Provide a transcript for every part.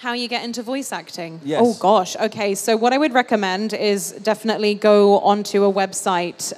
how you get into voice acting? Yes. Oh, gosh. Okay, so what I would recommend is definitely go onto a website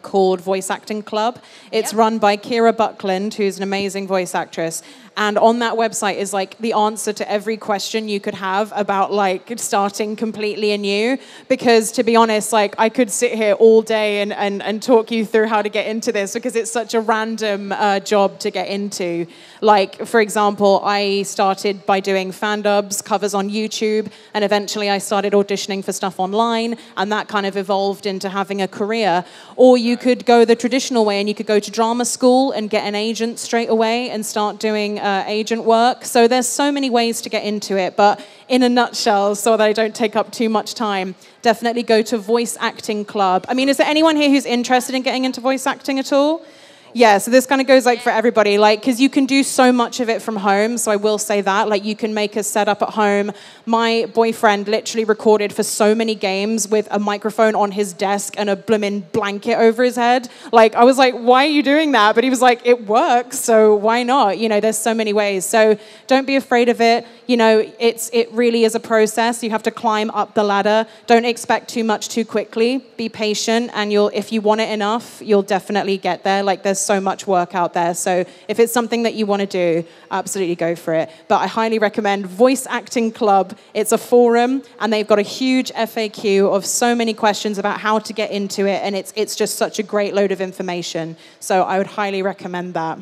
called Voice Acting Club. It's run by Kira Buckland, who's an amazing voice actress. And on that website is, like, the answer to every question you could have about, like, starting completely anew. Because, to be honest, like, I could sit here all day and talk you through how to get into this, because it's such a random job to get into. Like, for example, I started by doing fan dubs, covers on YouTube, and eventually I started auditioning for stuff online, and that kind of evolved into having a career. Or you could go the traditional way, and you could go to drama school and get an agent straight away and start doing agent work. So there's so many ways to get into it, but in a nutshell, so that I don't take up too much time, definitely go to Voice Acting Club. I mean, is there anyone here who's interested in getting into voice acting at all? Yeah, so this kind of goes, like, for everybody, like, because you can do so much of it from home, so I will say that, like, you can make a setup at home. My boyfriend literally recorded for so many games with a microphone on his desk and a bloomin' blanket over his head. Like, I was like, why are you doing that? But he was like, it works, so why not? You know, there's so many ways, so don't be afraid of it. You know, it really is a process. You have to climb up the ladder. Don't expect too much too quickly. Be patient, and if you want it enough, you'll definitely get there. Like, there's so much work out there. So if it's something that you want to do, absolutely go for it. But I highly recommend Voice Acting Club. It's a forum, and they've got a huge FAQ of so many questions about how to get into it, and it's just such a great load of information. So I would highly recommend that.